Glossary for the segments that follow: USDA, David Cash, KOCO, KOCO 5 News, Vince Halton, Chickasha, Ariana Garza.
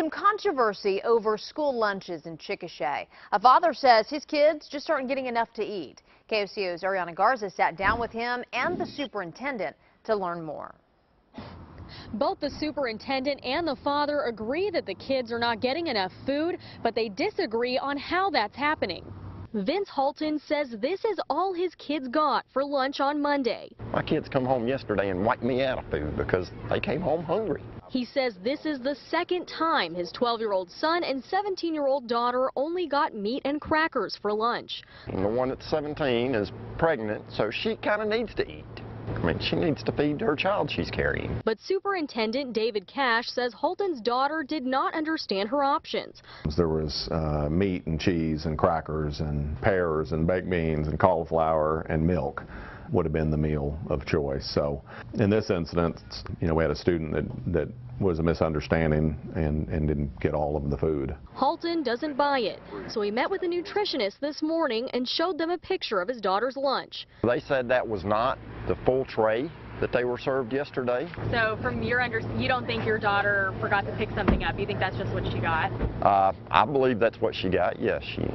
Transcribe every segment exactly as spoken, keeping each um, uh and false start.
some controversy over school lunches in Chickasha. A father says his kids just aren't getting enough to eat. K O C O's Ariana Garza sat down with him and the superintendent to learn more. Both the superintendent and the father agree that the kids are not getting enough food, but they disagree on how that's happening. Vince Halton says this is all his kids got for lunch on Monday. My kids come home yesterday and wiped me out of food because they came home hungry. He says this is the second time his twelve-year-old son and seventeen-year-old daughter only got meat and crackers for lunch. And the one that's seventeen is pregnant, so she kind of needs to eat. I mean, she needs to feed her child she's carrying. But Superintendent David Cash says Holton's daughter did not understand her options. There was uh, meat and cheese and crackers and pears and baked beans and cauliflower and milk would have been the meal of choice. So in this incident, you know, we had a student that, that was a misunderstanding and, and didn't get all of the food. Halton doesn't buy it, so he met with a nutritionist this morning and showed them a picture of his daughter's lunch. They said that was not the full tray that they were served yesterday. So from your under, you don't think your daughter forgot to pick something up? You think that's just what she got? Uh, I believe that's what she got, yes. She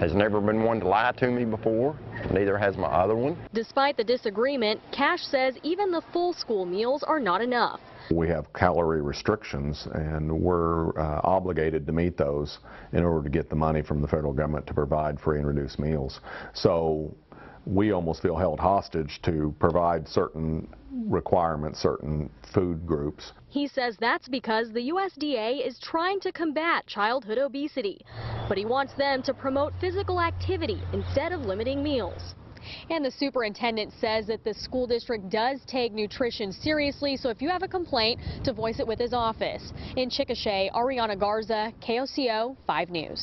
has never been one to lie to me before. Neither has my other one. Despite the disagreement, Cash says even the full school meals are not enough. We have calorie restrictions, and we're uh, obligated to meet those in order to get the money from the federal government to provide free and reduced meals. So we almost feel held hostage to provide certain requirements, certain food groups. He says that's because the U S D A is trying to combat childhood obesity, but he wants them to promote physical activity instead of limiting meals. And the superintendent says that the school district does take nutrition seriously, so if you have a complaint, to voice it with his office. In Chickasha, Ariana Garza, K O C O five News.